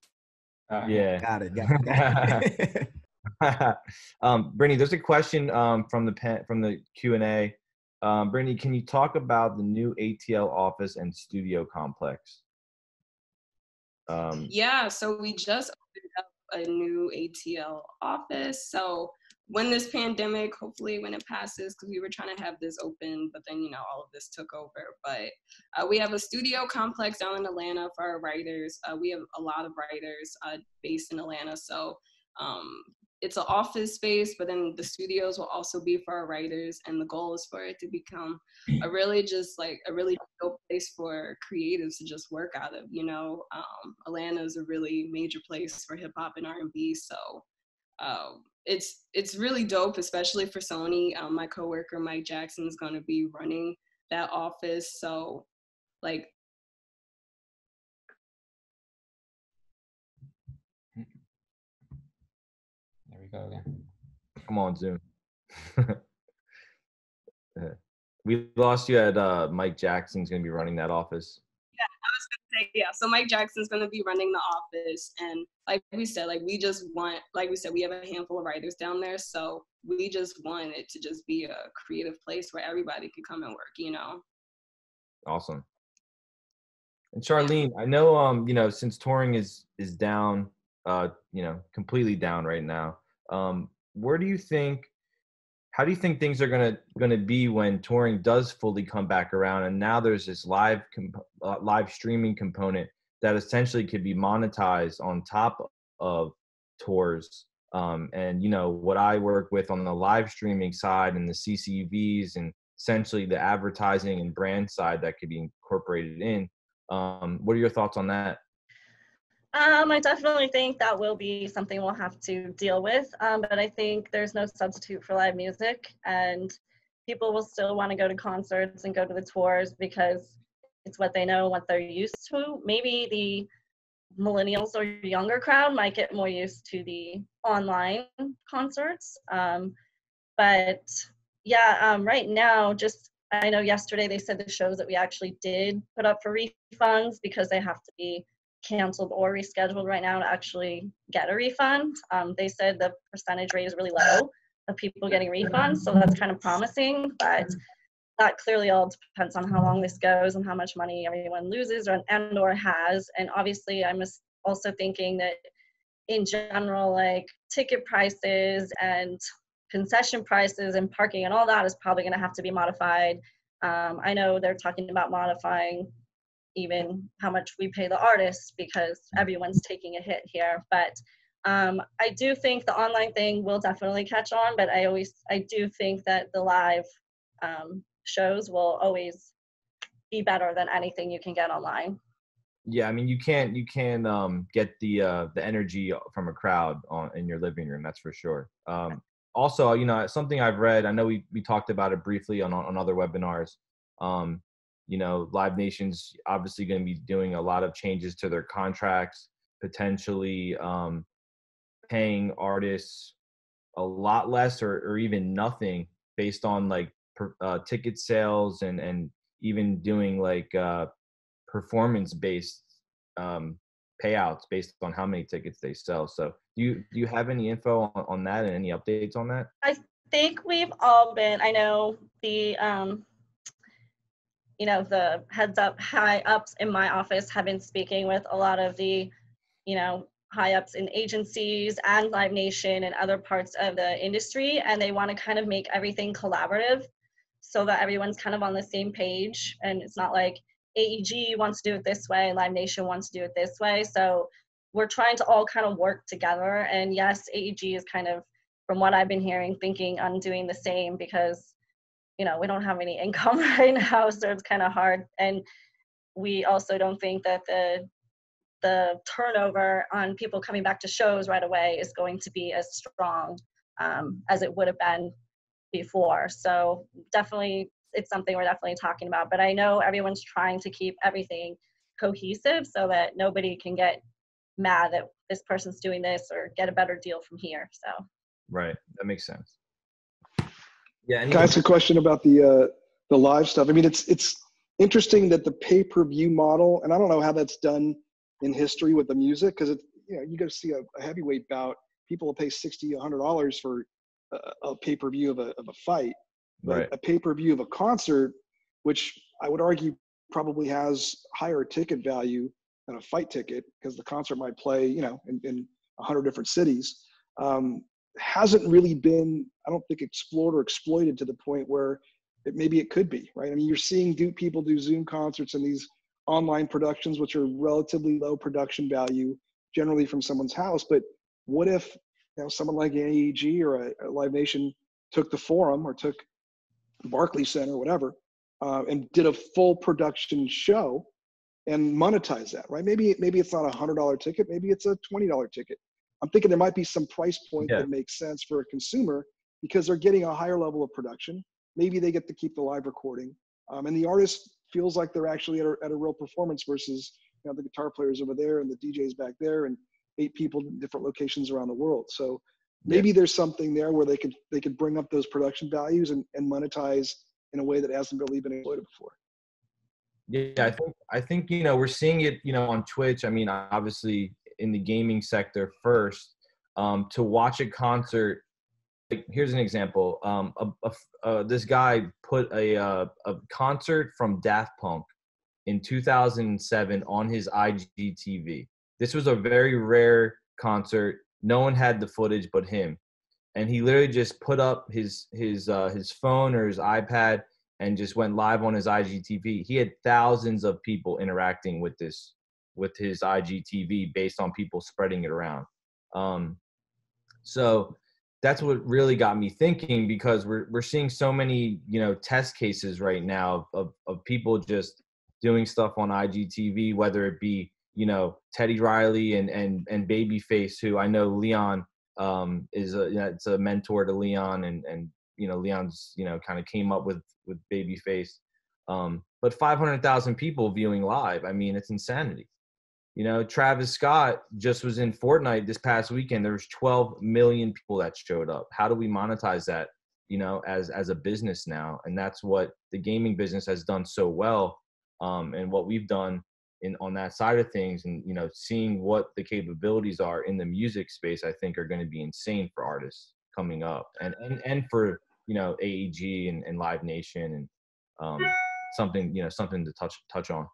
Uh, yeah, got it. Got it, got it. um, Brittany, there's a question um, from the pen, from the Q and A. Um, Brittany, can you talk about the new A T L office and studio complex? Um, yeah, so we just opened up a new A T L office. So when this pandemic, hopefully when it passes, because we were trying to have this open, but then, you know, all of this took over. But uh, we have a studio complex down in Atlanta for our writers. Uh, we have a lot of writers uh, based in Atlanta. So um, it's an office space, but then the studios will also be for our writers, and the goal is for it to become a really just like a really dope place for creatives to just work out of, you know. Um, Atlanta is a really major place for hip hop and R and B, so uh, it's it's really dope, especially for Sony. Um, my coworker Mike Jackson is going to be running that office, so like. Go again. Come on, Zoom. We lost you at uh, Mike Jackson's going to be running that office. Yeah, I was going to say, yeah. So Mike Jackson's going to be running the office. And like we said, like we just want, like we said, we have a handful of writers down there. So we just want it to just be a creative place where everybody could come and work, you know? Awesome. And Charlene, I know, um, you know, since touring is, is down, uh, you know, completely down right now. Um, where do you think, how do you think things are gonna gonna be when touring does fully come back around? And now there's this live comp uh, live streaming component that essentially could be monetized on top of tours. Um, and you know what I work with on the live streaming side and the C C Vs and essentially the advertising and brand side that could be incorporated in. Um, what are your thoughts on that? Um, I definitely think that will be something we'll have to deal with, um, but I think there's no substitute for live music, and people will still want to go to concerts and go to the tours because it's what they know, what they're used to. Maybe the millennials or younger crowd might get more used to the online concerts, um, but yeah, um, right now, just, I know yesterday they said the shows that we actually did put up for refunds because they have to be canceled or rescheduled right now to actually get a refund. Um, they said the percentage rate is really low of people getting refunds, so that's kind of promising, but that clearly all depends on how long this goes and how much money everyone loses or, and or has. And obviously I'm also thinking that in general, like ticket prices and concession prices and parking and all that is probably going to have to be modified. Um, I know they're talking about modifying even how much we pay the artists because everyone's taking a hit here. But um, I do think the online thing will definitely catch on, but I always, I do think that the live um, shows will always be better than anything you can get online. Yeah, I mean, you can't, you can um, get the, uh, the energy from a crowd on, in your living room, that's for sure. Um, also, you know, something I've read, I know we, we talked about it briefly on, on other webinars, um, you know, Live Nation's obviously going to be doing a lot of changes to their contracts, potentially um, paying artists a lot less or, or even nothing based on like per, uh, ticket sales and, and even doing like uh, performance-based um, payouts based on how many tickets they sell. So do you, do you have any info on, on that and any updates on that? I think we've all been, I know the, um, you know, the heads up high ups in my office have been speaking with a lot of the, you know, high ups in agencies and Live Nation and other parts of the industry. And they want to kind of make everything collaborative so that everyone's kind of on the same page. And it's not like A E G wants to do it this way, Live Nation wants to do it this way. So we're trying to all kind of work together. And yes, A E G is kind of, from what I've been hearing, thinking on doing the same because you know, we don't have any income right now, so it's kind of hard. And we also don't think that the the turnover on people coming back to shows right away is going to be as strong um, as it would have been before. So definitely it's something we're definitely talking about. But I know everyone's trying to keep everything cohesive so that nobody can get mad that this person's doing this or get a better deal from here. So right, that makes sense. Yeah. Can I ask a question about the uh, the live stuff? I mean, it's it's interesting that the pay per view model, and I don't know how that's done in history with the music, because it's, you know, you go see a, a heavyweight bout, people will pay sixty, a hundred dollars for a, a pay per view of a of a fight, right? But a pay per view of a concert, which I would argue probably has higher ticket value than a fight ticket, because the concert might play, you know, in, in a hundred different cities. Um, hasn't really been, I don't think, explored or exploited to the point where it maybe it could be, right? I mean, you're seeing do people do Zoom concerts and these online productions, which are relatively low production value, generally from someone's house. But what if, you know, someone like A E G or a, a Live Nation took the Forum or took Barclays Center or whatever, uh, and did a full production show and monetize that, right? Maybe maybe it's not a hundred dollar ticket, maybe it's a twenty dollar ticket. I'm thinking there might be some price point, yeah, that makes sense for a consumer, because they're getting a higher level of production. Maybe they get to keep the live recording. Um, and the artist feels like they're actually at a, at a real performance versus, you know, the guitar players over there and the D Js back there and eight people in different locations around the world. So maybe, yeah, there's something there where they could, they could bring up those production values and, and monetize in a way that hasn't really been exploited before. Yeah, I think, I think, you know, we're seeing it, you know, on Twitch. I mean, obviously, in the gaming sector first, um, to watch a concert. Like, here's an example. Um, a, a, uh, this guy put a, uh, a concert from Daft Punk in two thousand seven on his I G T V. This was a very rare concert. No one had the footage but him. And he literally just put up his, his, uh, his phone or his iPad and just went live on his I G T V. He had thousands of people interacting with this, with his I G T V, based on people spreading it around. Um, so that's what really got me thinking, because we're, we're seeing so many, you know, test cases right now of, of people just doing stuff on I G T V, whether it be, you know, Teddy Riley and, and, and Babyface, who I know Leon um, is a, you know, it's a mentor to Leon, and, and, you know, Leon's, you know, kind of came up with, with Babyface, um, but five hundred thousand people viewing live. I mean, it's insanity. You know, Travis Scott just was in Fortnite this past weekend. There was twelve million people that showed up. How do we monetize that, you know, as, as a business now? And that's what the gaming business has done so well, um, and what we've done in, on that side of things, and, you know, seeing what the capabilities are in the music space, I think are going to be insane for artists coming up, and, and, and for, you know, A E G and, and Live Nation, and um, something, you know, something to touch, touch on.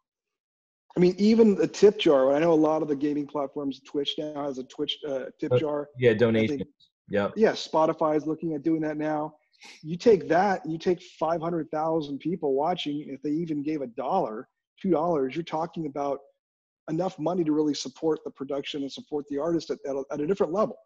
I mean, even the tip jar. I know a lot of the gaming platforms, Twitch now has a Twitch uh, tip jar. Yeah, donations. Yeah. Yeah, Spotify is looking at doing that now. You take that, you take five hundred thousand people watching. If they even gave a dollar, two dollars, you're talking about enough money to really support the production and support the artist at, at, a, at a different level,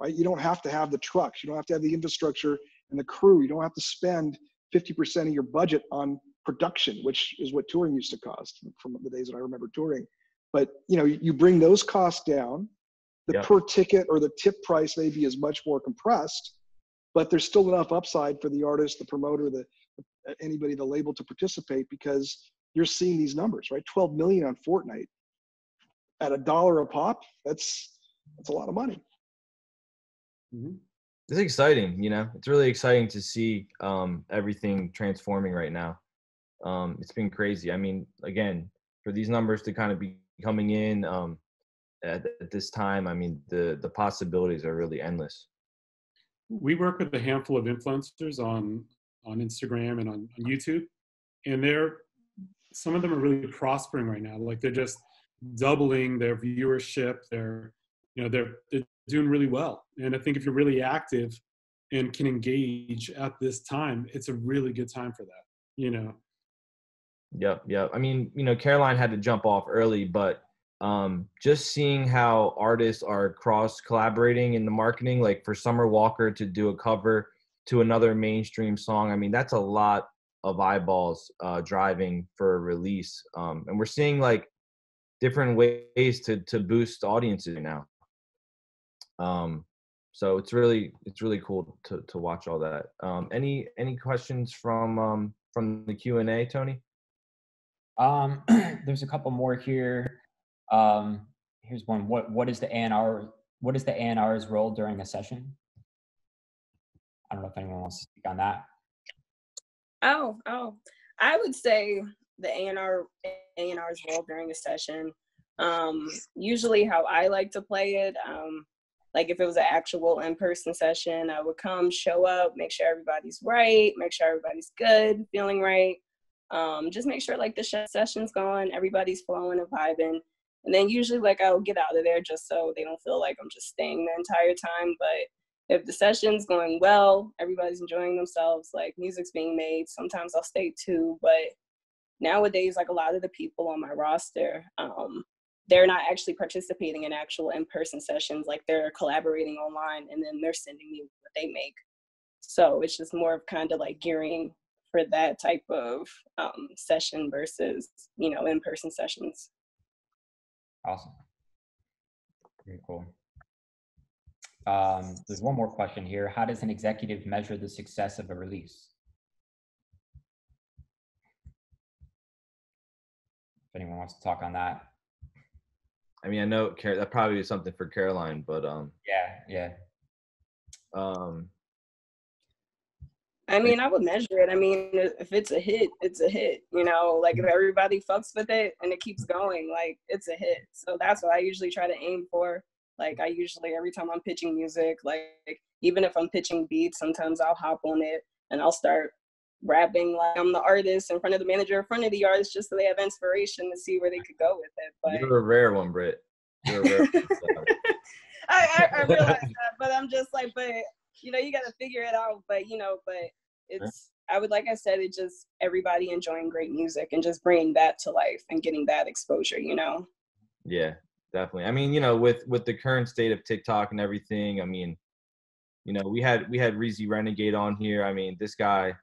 right? You don't have to have the trucks. You don't have to have the infrastructure and the crew. You don't have to spend fifty percent of your budget on production, which is what touring used to cost from the days that I remember touring. But, you know, you bring those costs down, the yeah. per ticket or the tip price maybe is much more compressed, but there's still enough upside for the artist, the promoter, the anybody, the label to participate, because you're seeing these numbers, right? twelve million on Fortnite at a dollar a pop. That's, that's a lot of money. Mm-hmm. It's exciting. You know, it's really exciting to see um, everything transforming right now. Um, it's been crazy. I mean, again, for these numbers to kind of be coming in um, at, at this time, I mean, the, the possibilities are really endless. We work with a handful of influencers on, on Instagram and on, on YouTube, and they're, some of them are really prospering right now. Like, they're just doubling their viewership. They're, you know, they're, they're doing really well. And I think if you're really active and can engage at this time, it's a really good time for that, you know? Yep, yep. I mean, you know, Caroline had to jump off early, but um, just seeing how artists are cross-collaborating in the marketing, like for Summer Walker to do a cover to another mainstream song, I mean, that's a lot of eyeballs uh, driving for a release. Um, and we're seeing, like, different ways to, to boost audiences now. Um, So it's really it's really cool to to watch all that. Um, any any questions from um, from the Q and A, Tony? Um, there's a couple more here. Um, here's one. What what is the A and R? What is the A and R's role during a session? I don't know if anyone wants to speak on that. Oh, oh, I would say the A and R's role during a session. Um, usually, how I like to play it. Um, Like if it was an actual in-person session, I would come, show up, make sure everybody's right, make sure everybody's good, feeling right. Um, just make sure like the sh session's going, everybody's flowing and vibing. And then usually like I'll get out of there just so they don't feel like I'm just staying the entire time. But if the session's going well, everybody's enjoying themselves, like music's being made, sometimes I'll stay too. But nowadays, like a lot of the people on my roster, um, they're not actually participating in actual in-person sessions. Like they're collaborating online and then they're sending me what they make. So it's just more of kind of like gearing for that type of um, session versus, you know, in-person sessions. Awesome. Very cool. Um, there's one more question here. How does an executive measure the success of a release? If anyone wants to talk on that. I mean, I know that probably is something for Caroline, but um. Yeah, yeah. Um. I mean, I would measure it. I mean, if it's a hit, it's a hit. You know, like if everybody fucks with it and it keeps going, like it's a hit. So that's what I usually try to aim for. Like I usually, every time I'm pitching music, like even if I'm pitching beats, sometimes I'll hop on it and I'll start rapping like I'm the artist in front of the manager, in front of the artist, just so they have inspiration to see where they could go with it. But you're a rare one, Britt. You're a rare one. I, I, I realize that, but I'm just like, but you know, you got to figure it out. But you know, but it's, I would, like I said, it just everybody enjoying great music and just bringing that to life and getting that exposure, you know? Yeah, definitely. I mean, you know, with with the current state of TikTok and everything, I mean, you know, we had we had Reezy Renegade on here. I mean, this guy.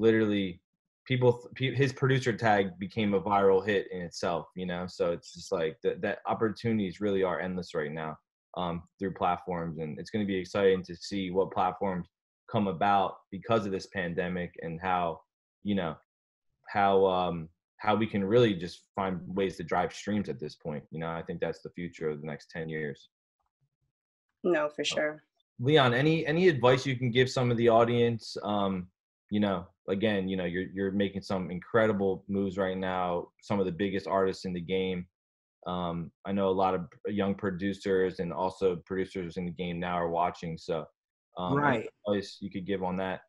Literally, people, his producer tag became a viral hit in itself, you know? So it's just like that, that opportunities really are endless right now um, through platforms. And it's going to be exciting to see what platforms come about because of this pandemic and how, you know, how, um, how we can really just find ways to drive streams at this point. You know, I think that's the future of the next ten years. No, for sure. Leon, any, any advice you can give some of the audience? Um, you know, again, you know, you're, you're making some incredible moves right now, some of the biggest artists in the game. Um, I know a lot of young producers and also producers in the game now are watching. So um, right. Any advice you could give on that?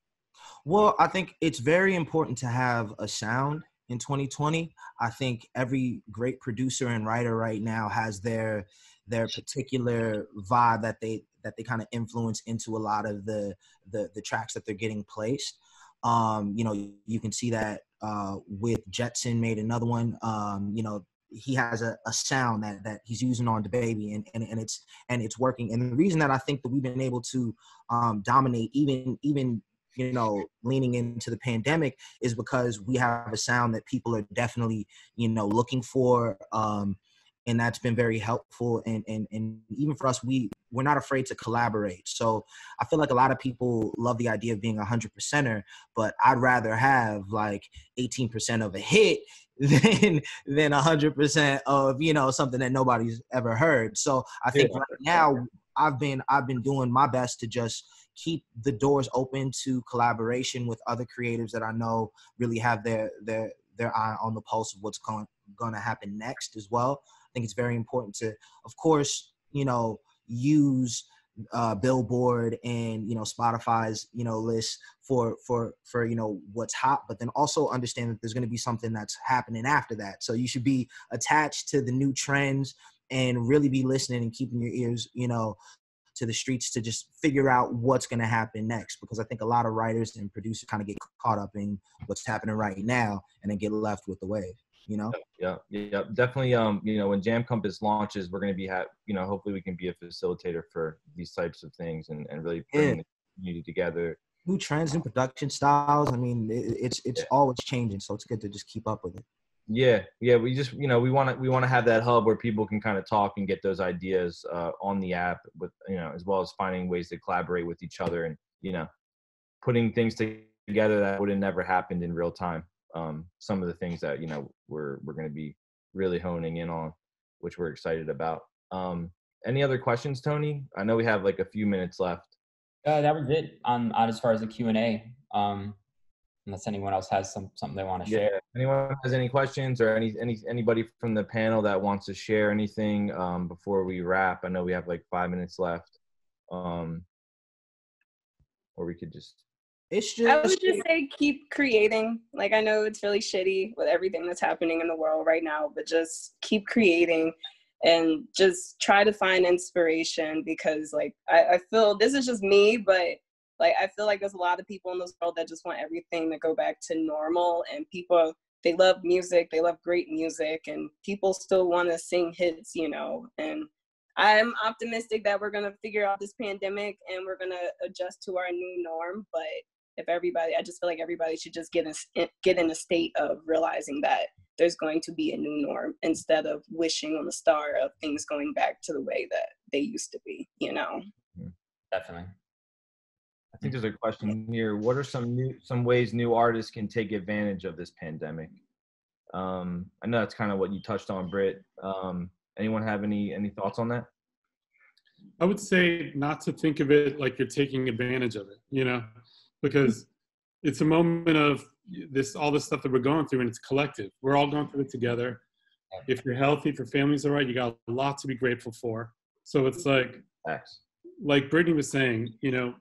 Well, I think it's very important to have a sound in twenty twenty. I think every great producer and writer right now has their, their particular vibe that they, that they kind of influence into a lot of the, the, the tracks that they're getting placed. Um, you know, you can see that uh, with Jetson made another one. Um, you know, he has a, a sound that, that he's using on DaBaby, and, and, and it's and it's working. And the reason that I think that we've been able to um, dominate, even even you know, leaning into the pandemic, is because we have a sound that people are definitely you know looking for, um, and that's been very helpful. And and and even for us, we. We're not afraid to collaborate. So I feel like a lot of people love the idea of being a hundred percenter, but I'd rather have like eighteen percent of a hit than, than a hundred percent of, you know, something that nobody's ever heard. So I think yeah. right now I've been, I've been doing my best to just keep the doors open to collaboration with other creatives that I know really have their, their, their eye on the pulse of what's going, going to happen next as well. I think it's very important to, of course, you know, use uh Billboard and you know Spotify's you know list for for for you know what's hot, but then also understand that there's going to be something that's happening after that, so you should be attached to the new trends and really be listening and keeping your ears you know to the streets to just figure out what's going to happen next, because I think a lot of writers and producers kind of get caught up in what's happening right now and then get left with the wave. You know? Yeah, yeah, definitely. Um, you know, when Jam Compass launches, we're going to be, ha you know, hopefully we can be a facilitator for these types of things and, and really bring yeah. the community together. New trends and production styles. I mean, it, it's, it's yeah. always changing. So it's good to just keep up with it. Yeah, yeah. We just, you know, we want to we want to have that hub where people can kind of talk and get those ideas uh, on the app, with you know, as well as finding ways to collaborate with each other and you know, putting things together that would have never happened in real time. Um, some of the things that you know we're we're going to be really honing in on, which we're excited about. Um, any other questions, Tony? I know we have like a few minutes left. Uh, that was it on, on as far as the Q and A. Um, unless anyone else has some something they want to share. Yeah. Anyone has any questions or any any anybody from the panel that wants to share anything um, before we wrap? I know we have like five minutes left, um, or we could just. It's just. I would just say keep creating. Like I know it's really shitty with everything that's happening in the world right now, but just keep creating. And just try to find inspiration because, like, I, I feel this is just me, but, like, I feel like there's a lot of people in this world that just want everything to go back to normal. And people, they love music. They love great music. And people still want to sing hits, you know. And I'm optimistic that we're going to figure out this pandemic and we're going to adjust to our new norm. But if everybody, I just feel like everybody should just get in, get in a state of realizing that there's going to be a new norm instead of wishing on the star of things going back to the way that they used to be, you know? Definitely. I think there's a question here. What are some new, some ways new artists can take advantage of this pandemic? Um, I know that's kind of what you touched on, Britt. Um, anyone have any, any thoughts on that? I would say not to think of it like you're taking advantage of it, you know, because it's a moment of, this all this stuff that we're going through, and it's collective. We're all going through it together. If you're healthy, if your family's all right, you got a lot to be grateful for. So it's like, like Brittany was saying, you know,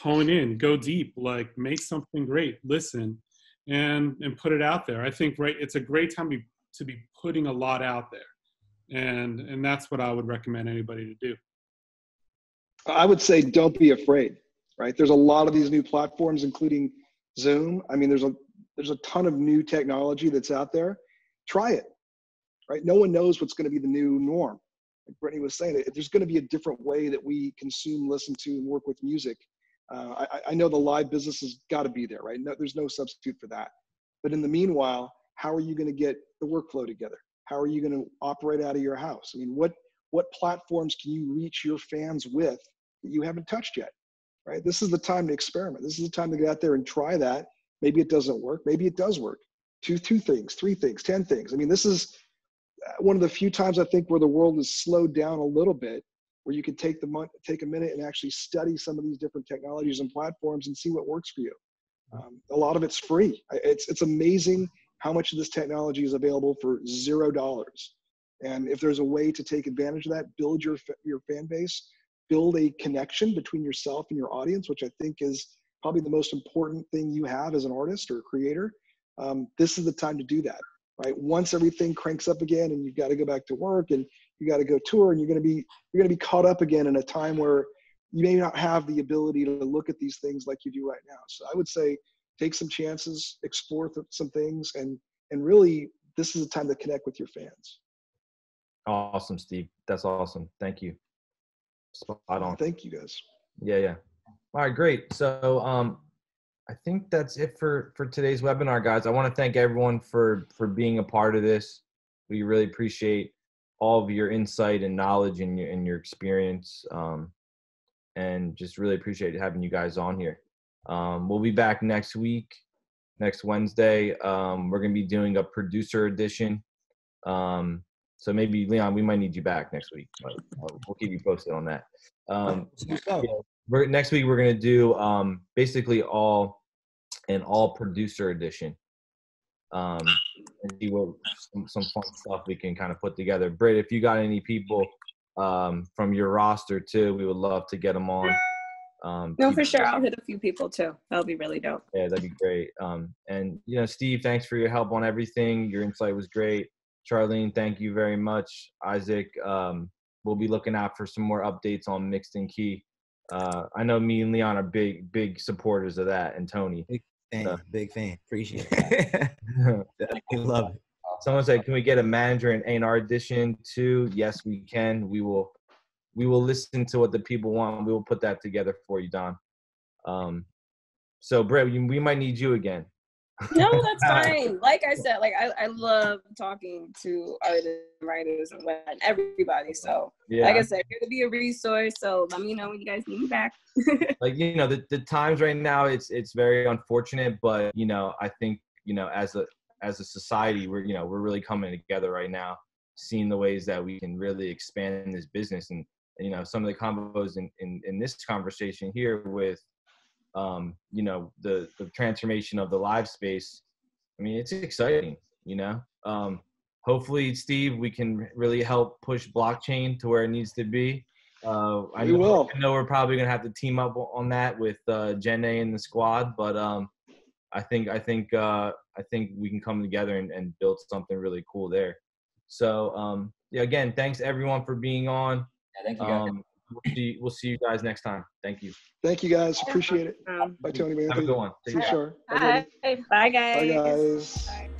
hone in, go deep, like make something great, listen, and and put it out there. I think right, it's a great time to be, to be putting a lot out there, and and that's what I would recommend anybody to do. I would say don't be afraid. Right, there's a lot of these new platforms, including Zoom. I mean, there's a There's a ton of new technology that's out there. Try it, right? No one knows what's going to be the new norm. Like Brittany was saying, there's going to be a different way that we consume, listen to, and work with music. Uh, I, I know the live business has got to be there, right? No, there's no substitute for that. But in the meanwhile, how are you going to get the workflow together? How are you going to operate out of your house? I mean, what what platforms can you reach your fans with that you haven't touched yet, right? This is the time to experiment. This is the time to get out there and try that. Maybe it doesn't work. Maybe it does work. Two, two things, three things, ten things. I mean, this is one of the few times I think where the world is slowed down a little bit, where you can take the month, take a minute and actually study some of these different technologies and platforms and see what works for you. Um, a lot of it's free. It's it's amazing how much of this technology is available for zero dollars. And if there's a way to take advantage of that, build your your fan base, build a connection between yourself and your audience, which I think is probably the most important thing you have as an artist or a creator. Um, this is the time to do that, right? Once everything cranks up again and you've got to go back to work and you got to go tour and you're going to be, you're going to be caught up again in a time where you may not have the ability to look at these things like you do right now. So I would say, take some chances, explore some things, and, and really this is the time to connect with your fans. Awesome, Steve. That's awesome. Thank you. Spot on. Thank you guys. Yeah. Yeah. All right, great. So um, I think that's it for, for today's webinar, guys. I want to thank everyone for, for being a part of this. We really appreciate all of your insight and knowledge and your, and your experience, um, and just really appreciate having you guys on here. Um, we'll be back next week, next Wednesday. Um, we're going to be doing a producer edition. Um, so maybe, Leon, we might need you back next week. But we'll keep you posted on that. Um, yeah. We're, next week we're going to do um, basically all an all producer edition, um, and see what some, some fun stuff we can kind of put together. Britt, if you got any people um, from your roster too, we would love to get them on. Um, no, for sure. I'll hit a few people too. That'll be really dope. Yeah, that'd be great. Um, and you know, Steve, thanks for your help on everything. Your insight was great. Charlene, thank you very much. Isaac, um, we'll be looking out for some more updates on Mixed In Key. Uh, I know me and Leon are big, big supporters of that, and Tony. Big fan, so. big fan. Appreciate that. I love it. Someone said, "Can we get a manager and A and R edition too?" Yes, we can. We will. We will listen to what the people want. We will put that together for you, Don. Um, so, Brett, we might need you again. No, that's fine. Like I said, like I, I love talking to other writers and everybody. So yeah. Like I said, here to be a resource. So let me know when you guys need me back. Like, you know, the, the times right now, it's it's very unfortunate, but you know, I think, you know, as a as a society, we're you know, we're really coming together right now, seeing the ways that we can really expand this business. And you know, some of the combos in, in, in this conversation here with um, you know, the, the transformation of the live space. I mean, it's exciting, you know, um, hopefully Steve, we can really help push blockchain to where it needs to be. Uh, I know, will. I know we're probably going to have to team up on that with, uh, Jen A and the squad, but, um, I think, I think, uh, I think we can come together and, and build something really cool there. So, um, yeah, again, thanks everyone for being on. Yeah, thank you guys. Um, We'll see, we'll see you guys next time. Thank you. Thank you guys. Appreciate it. Bye, Tony. Have a good one. For sure. Bye. Bye, guys. Bye, guys. Bye.